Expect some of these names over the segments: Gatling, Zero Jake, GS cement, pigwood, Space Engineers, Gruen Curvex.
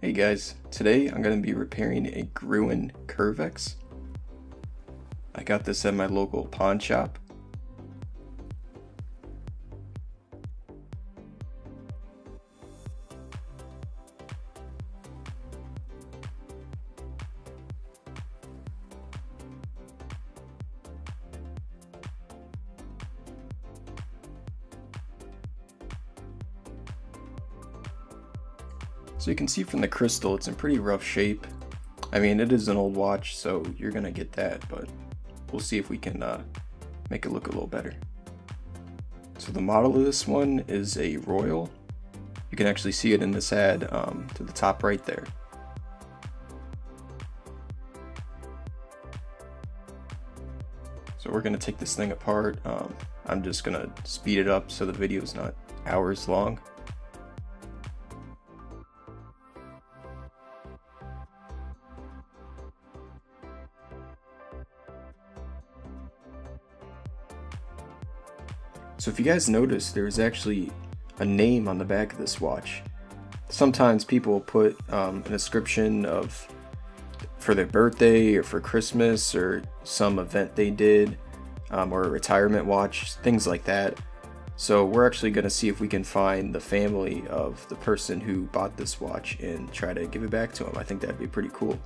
Hey guys, today I'm going to be repairing a Gruen Curvex. I got this at my local pawn shop. So you can see from the crystal, it's in pretty rough shape. I mean, it is an old watch, so you're gonna get that, but we'll see if we can make it look a little better. So the model of this one is a Royal. You can actually see it in this ad to the top right there. So we're gonna take this thing apart. I'm just gonna speed it up so the video is not hours long. So if you guys notice, there's actually a name on the back of this watch. Sometimes people put an inscription for their birthday or for Christmas or some event they did or a retirement watch, things like that. So we're actually going to see if we can find the family of the person who bought this watch and try to give it back to them. I think that'd be pretty cool.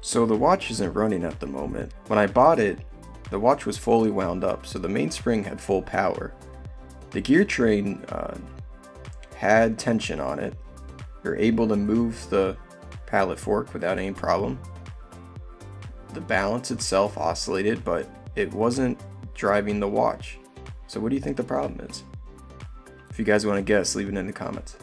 So the watch isn't running at the moment. When I bought it, the watch was fully wound up, so the mainspring had full power. The gear train had tension on it. You're able to move the pallet fork without any problem. The balance itself oscillated, but it wasn't driving the watch. So what do you think the problem is? If you guys want to guess, leave it in the comments.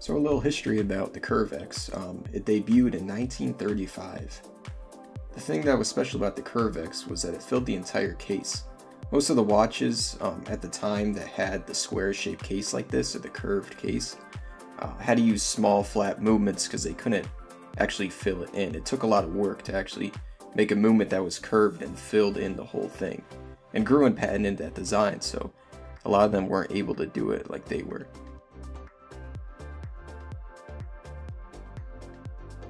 So a little history about the Curvex. It debuted in 1935. The thing that was special about the Curvex was that it filled the entire case. Most of the watches at the time that had the square-shaped case like this, or the curved case, had to use small flat movements because they couldn't actually fill it in. It took a lot of work to actually make a movement that was curved and filled in the whole thing. And Gruen patented that design, so a lot of them weren't able to do it like they were.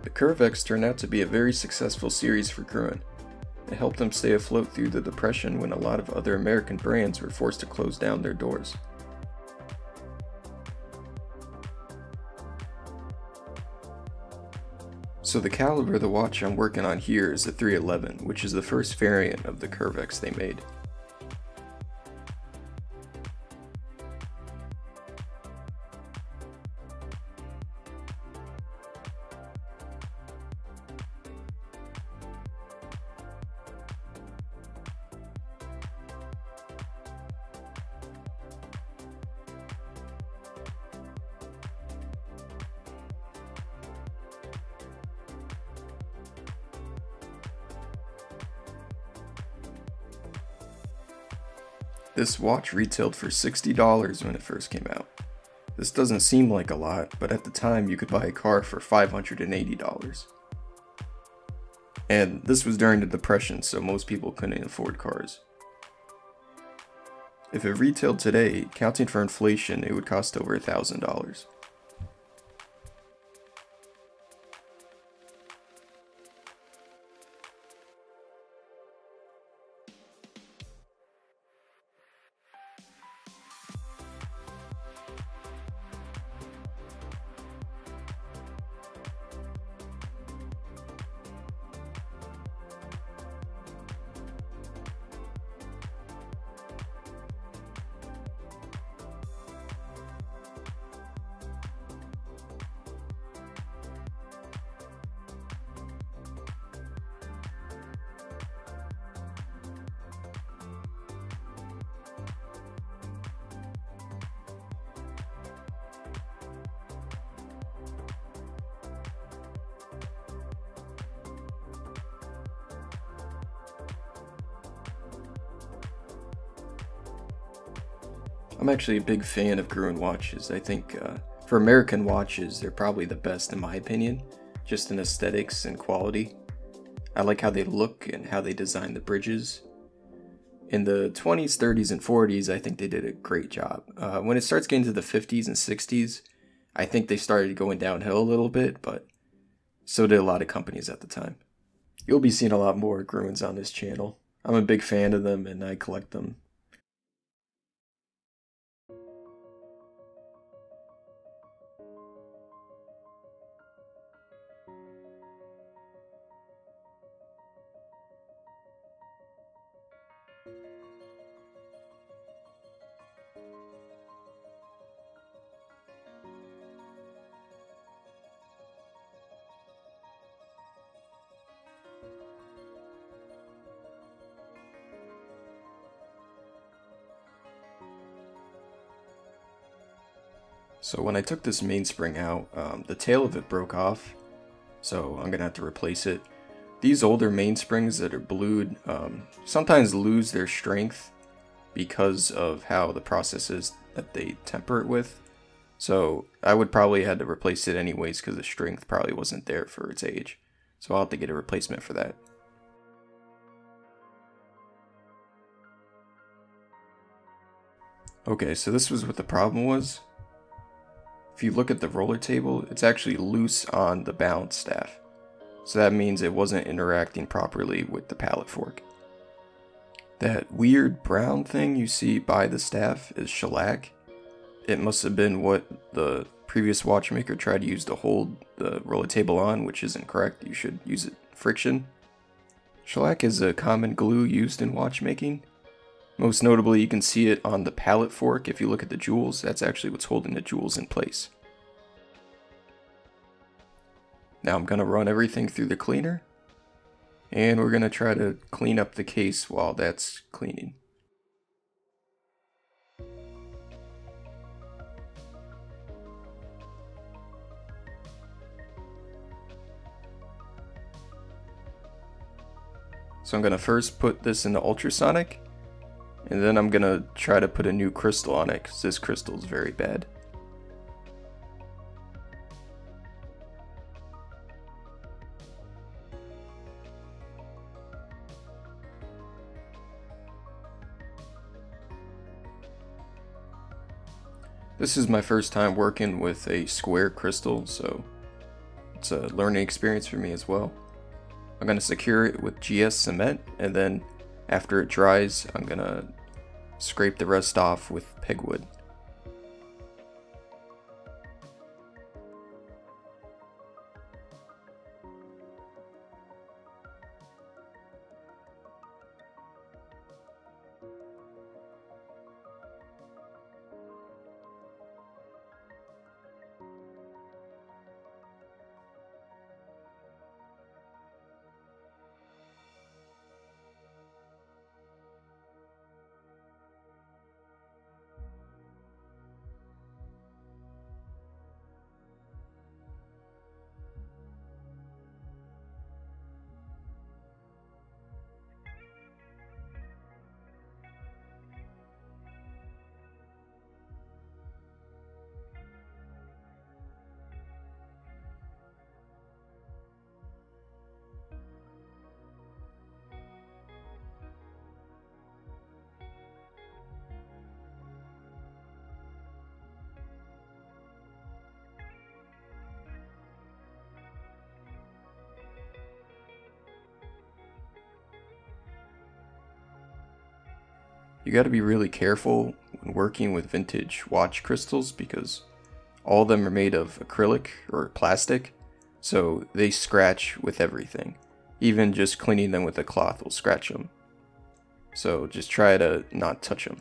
The Curvex turned out to be a very successful series for Gruen. It helped them stay afloat through the Depression when a lot of other American brands were forced to close down their doors. So the caliber of the watch I'm working on here is the 311, which is the first variant of the Curvex they made. This watch retailed for $60 when it first came out. This doesn't seem like a lot, but at the time you could buy a car for $580. And this was during the Depression, so most people couldn't afford cars. If it retailed today, counting for inflation, it would cost over $1,000. I'm actually a big fan of Gruen watches. I think for American watches, they're probably the best in my opinion, just in aesthetics and quality. I like how they look and how they design the bridges. In the 20s, 30s, and 40s, I think they did a great job. When it starts getting to the 50s and 60s, I think they started going downhill a little bit, but so did a lot of companies at the time. You'll be seeing a lot more Gruens on this channel. I'm a big fan of them and I collect them. So when I took this mainspring out, the tail of it broke off, so I'm going to have to replace it. These older mainsprings that are blued sometimes lose their strength because of how the process is that they temper it with. So I would probably had to replace it anyways because the strength probably wasn't there for its age. So I'll have to get a replacement for that. Okay, so this was what the problem was. If you look at the roller table, it's actually loose on the balance staff. So that means it wasn't interacting properly with the pallet fork. That weird brown thing you see by the staff is shellac. It must have been what the previous watchmaker tried to use to hold the roller table on, which isn't correct. You should use it friction. Shellac is a common glue used in watchmaking. Most notably, you can see it on the pallet fork. If you look at the jewels, that's actually what's holding the jewels in place. Now I'm going to run everything through the cleaner, and we're going to try to clean up the case while that's cleaning. So I'm going to first put this in the ultrasonic, and then I'm going to try to put a new crystal on it because this crystal is very bad. This is my first time working with a square crystal, so it's a learning experience for me as well. I'm going to secure it with GS cement, and then after it dries, I'm going to scrape the rest off with pigwood. You got to be really careful when working with vintage watch crystals because all of them are made of acrylic or plastic, so they scratch with everything. Even just cleaning them with a cloth will scratch them. So just try to not touch them.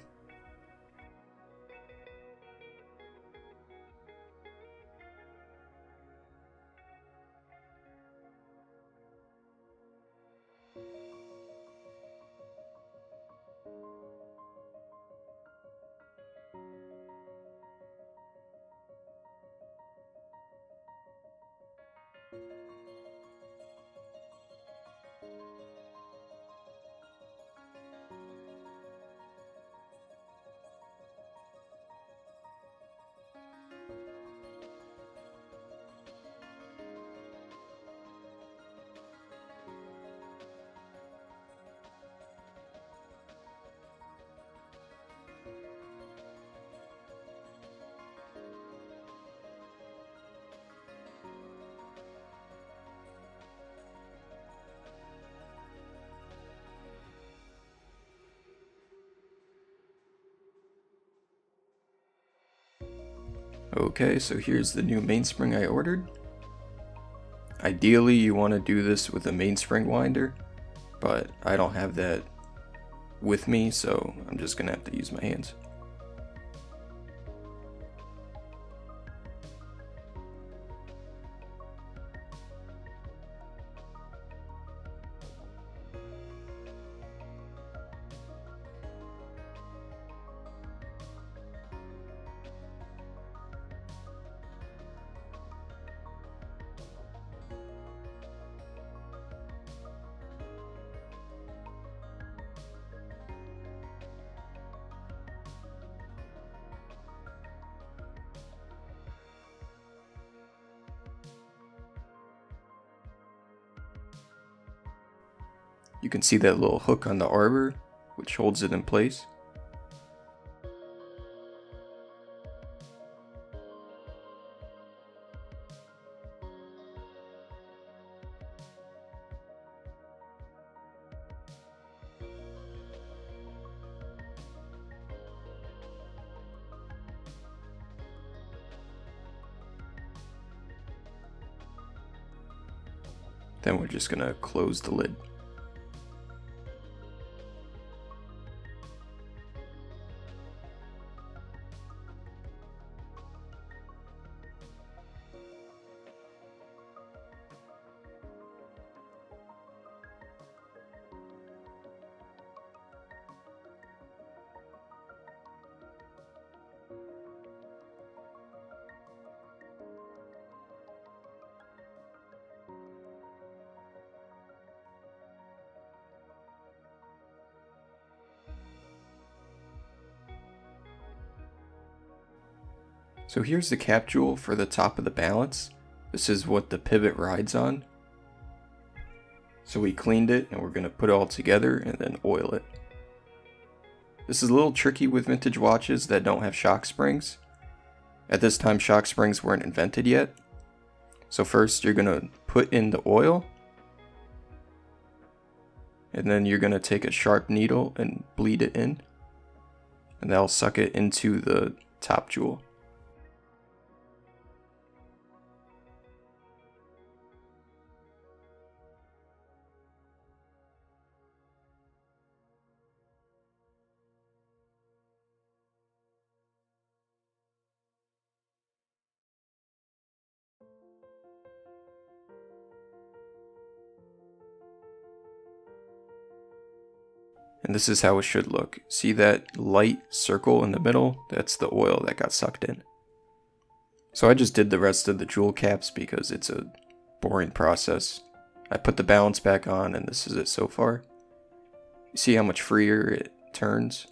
Okay, so here's the new mainspring I ordered. Ideally, you want to do this with a mainspring winder, but I don't have that with me, so I'm just gonna have to use my hands. You can see that little hook on the arbor, which holds it in place. Then we're just gonna close the lid. So here's the cap jewel for the top of the balance. This is what the pivot rides on. So we cleaned it and we're going to put it all together and then oil it. This is a little tricky with vintage watches that don't have shock springs. At this time, shock springs weren't invented yet. So first you're going to put in the oil, and then you're going to take a sharp needle and bleed it in, and that'll suck it into the top jewel. And this is how it should look. See that light circle in the middle? That's the oil that got sucked in. So I just did the rest of the jewel caps because it's a boring process. I put the balance back on and this is it so far. You see how much freer it turns?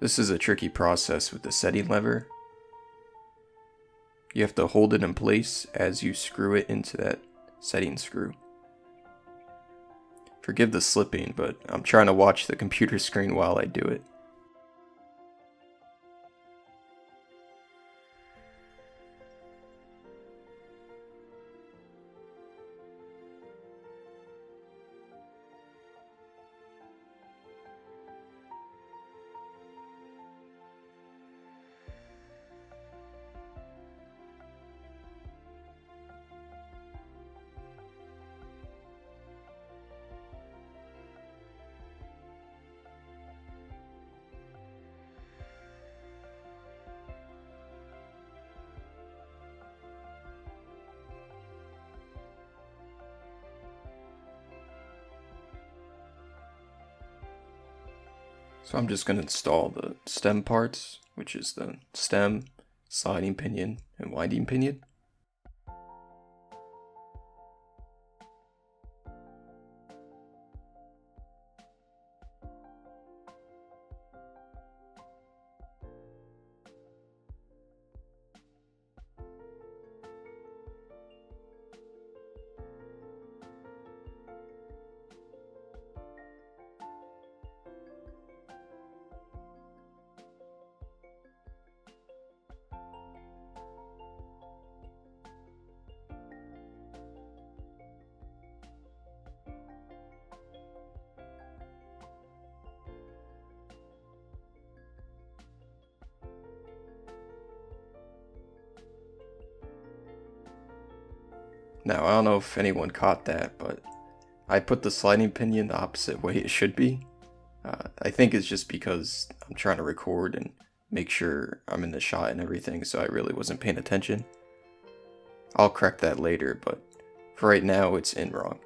This is a tricky process with the setting lever. You have to hold it in place as you screw it into that setting screw. Forgive the slipping, but I'm trying to watch the computer screen while I do it. So I'm just going to install the stem parts, which is the stem, sliding pinion, and winding pinion. Now, I don't know if anyone caught that, but I put the sliding pinion the opposite way it should be. I think it's just because I'm trying to record and make sure I'm in the shot and everything, so I really wasn't paying attention. I'll correct that later, but for right now, it's in wrong.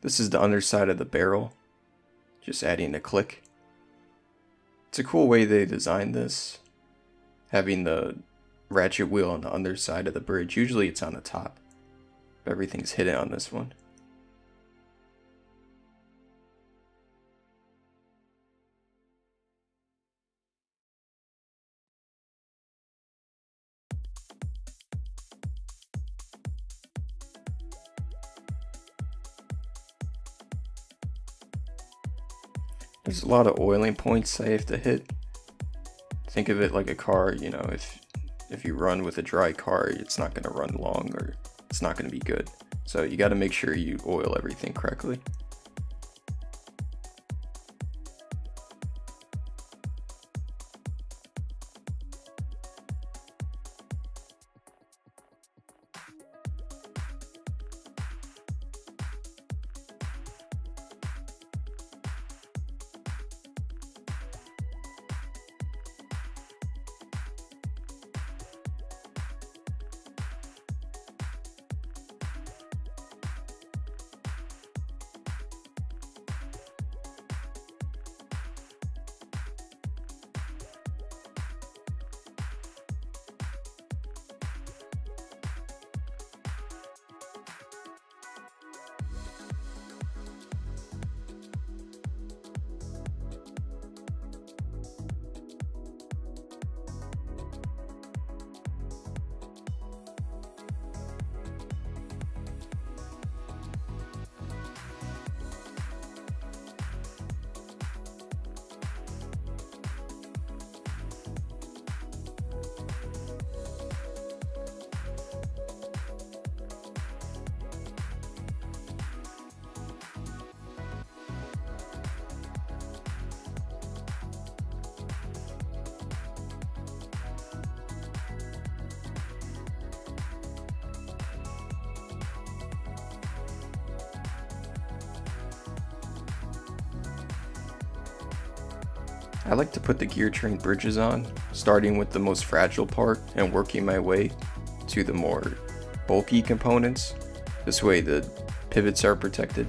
This is the underside of the barrel, just adding a click. It's a cool way they designed this, having the ratchet wheel on the underside of the bridge. Usually it's on the top, but everything's hidden on this one. There's a lot of oiling points I have to hit. Think of it like a car, you know, if you run with a dry car, it's not going to run long or it's not going to be good. So you got to make sure you oil everything correctly. I like to put the gear train bridges on, starting with the most fragile part and working my way to the more bulky components. This way the pivots are protected.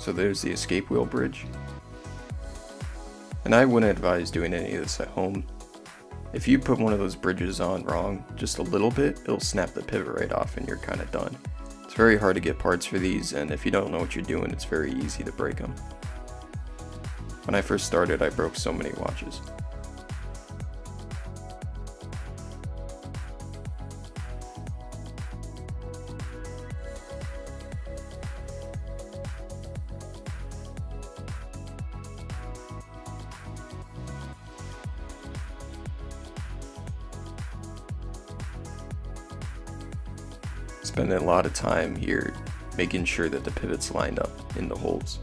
So there's the escape wheel bridge. And I wouldn't advise doing any of this at home. If you put one of those bridges on wrong just a little bit, it'll snap the pivot right off and you're kind of done. It's very hard to get parts for these, and if you don't know what you're doing, it's very easy to break them. When I first started, I broke so many watches. Spend a lot of time here making sure that the pivots lined up in the holes.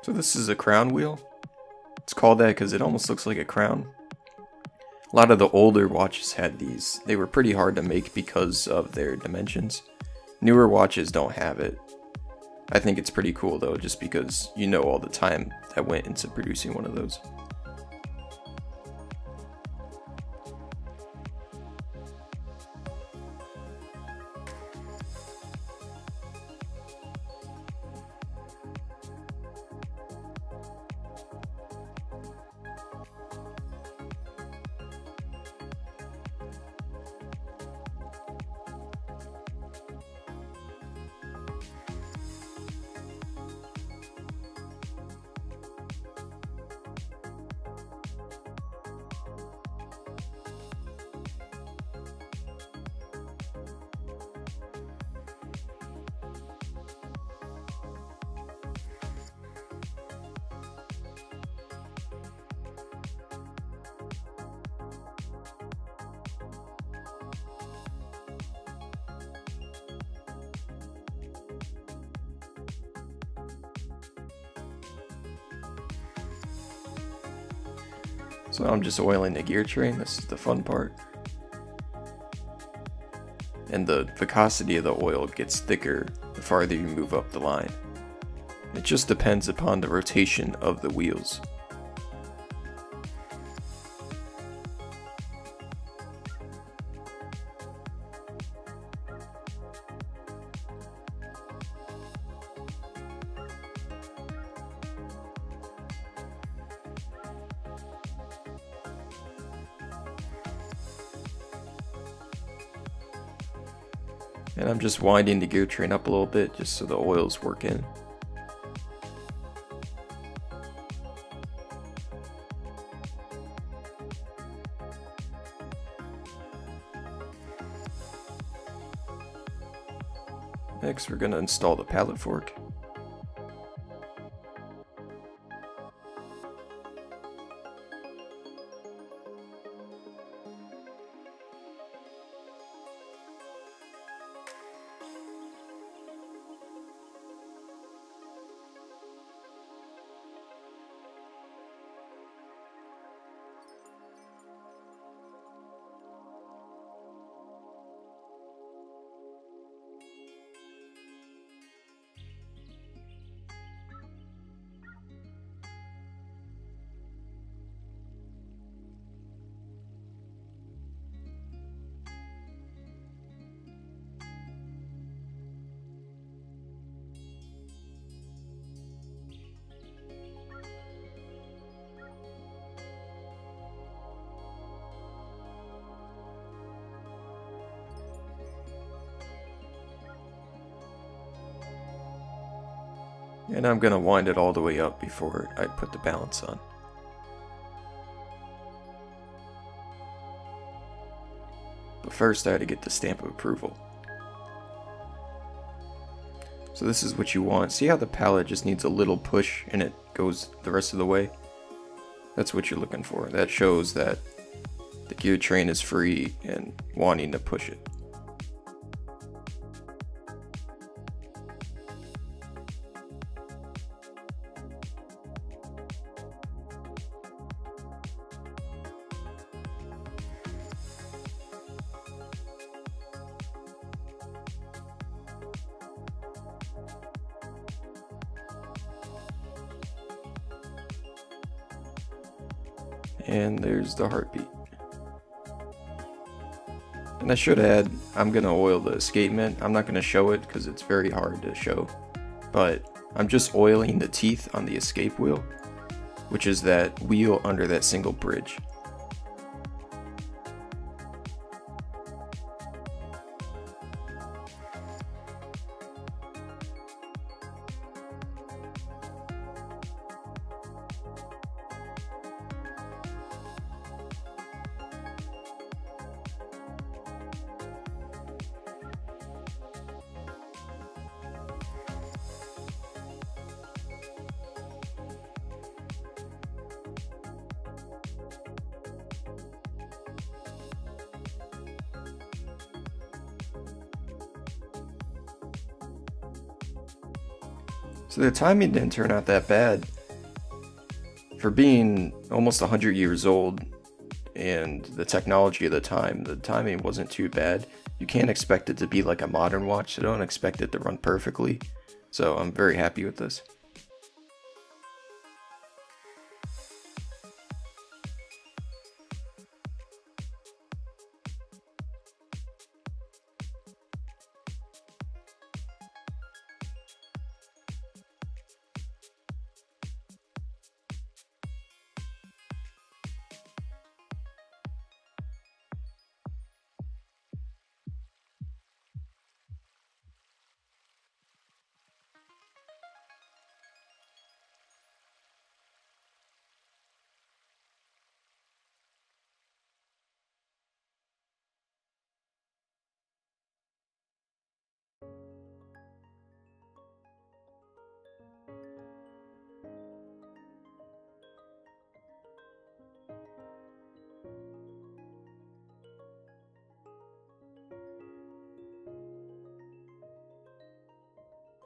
So this is a crown wheel. It's called that because it almost looks like a crown. A lot of the older watches had these. They were pretty hard to make because of their dimensions. Newer watches don't have it. I think it's pretty cool though, just because you know all the time that went into producing one of those. So I'm just oiling the gear train. This is the fun part. and the viscosity of the oil gets thicker the farther you move up the line. It just depends upon the rotation of the wheels. And I'm just winding the gear train up a little bit just so the oils work in. Next, we're going to install the pallet fork. And I'm going to wind it all the way up before I put the balance on. But first I had to get the stamp of approval. So this is what you want. See how the pallet just needs a little push and it goes the rest of the way? That's what you're looking for. That shows that the gear train is free and wanting to push it. And there's the heartbeat. And I should add, I'm gonna oil the escapement. I'm not gonna show it because it's very hard to show, but I'm just oiling the teeth on the escape wheel, which is that wheel under that single bridge. So the timing didn't turn out that bad. For being almost 100 years old and the technology of the time, the timing wasn't too bad. You can't expect it to be like a modern watch, so don't expect it to run perfectly. So I'm very happy with this.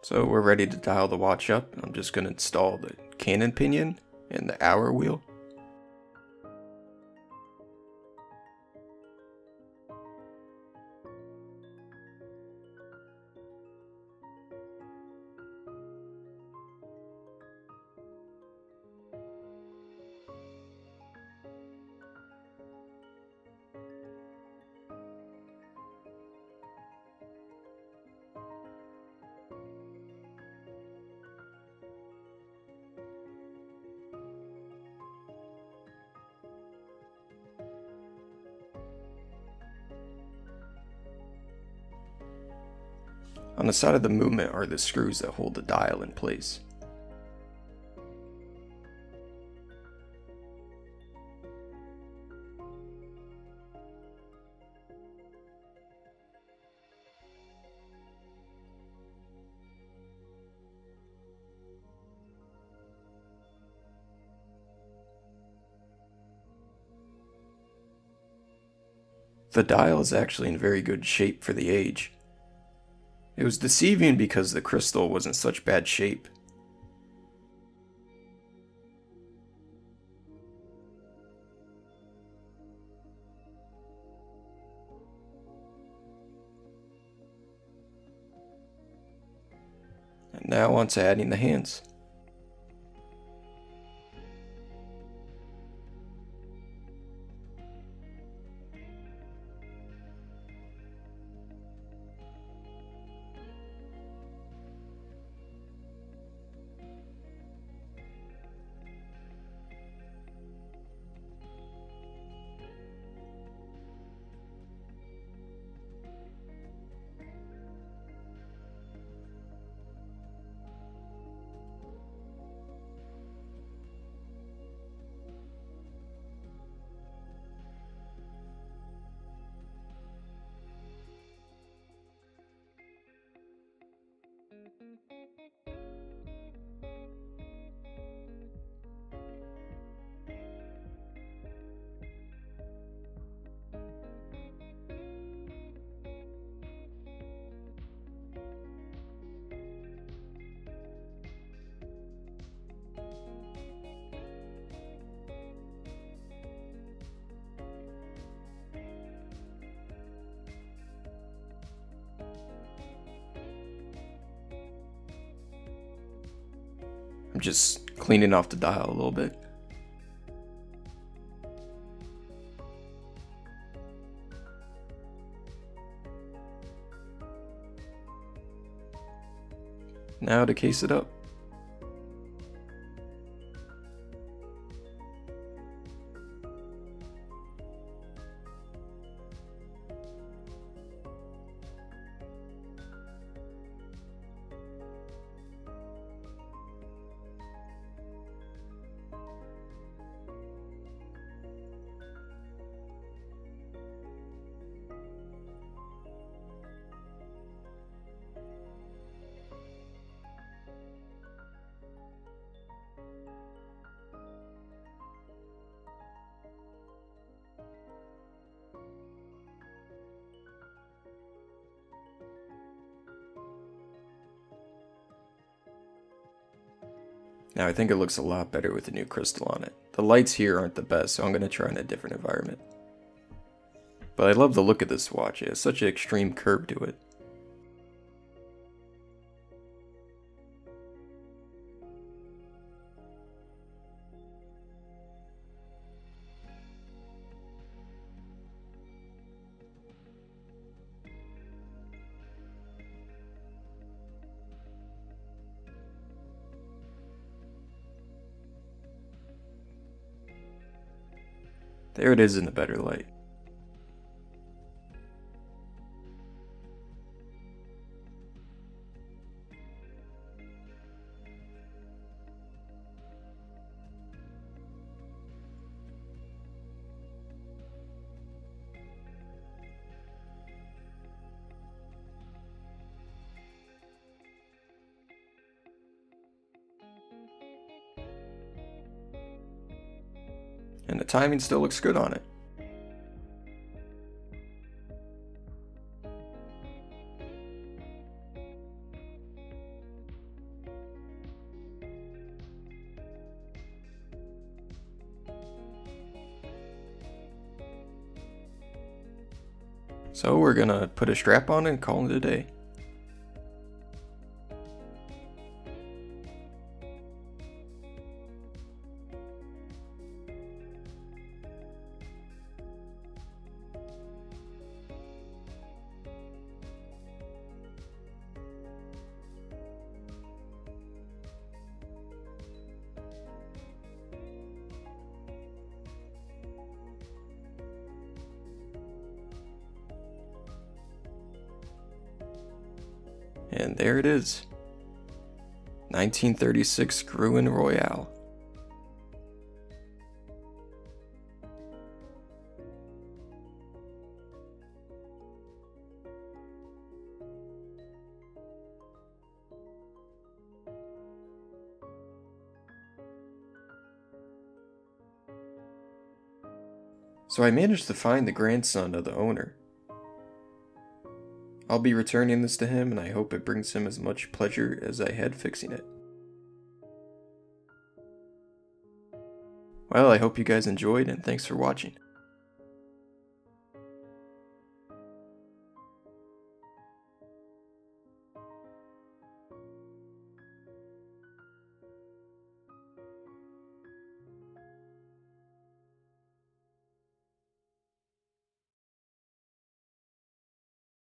So we're ready to dial the watch up. I'm just going to install the cannon pinion and the hour wheel. On the side of the movement are the screws that hold the dial in place. The dial is actually in very good shape for the age. It was deceiving because the crystal was in such bad shape. And now on to adding the hands. I'm just cleaning off the dial a little bit. Now to case it up. Now I think it looks a lot better with the new crystal on it. The lights here aren't the best, so I'm going to try in a different environment. But I love the look of this watch. It has such an extreme curve to it. There it is in a better light. And the timing still looks good on it. So we're gonna put a strap on and call it a day. And there it is. 1936 Gruen Royale. So I managed to find the grandson of the owner. I'll be returning this to him, and I hope it brings him as much pleasure as I had fixing it. Well, I hope you guys enjoyed, and thanks for watching.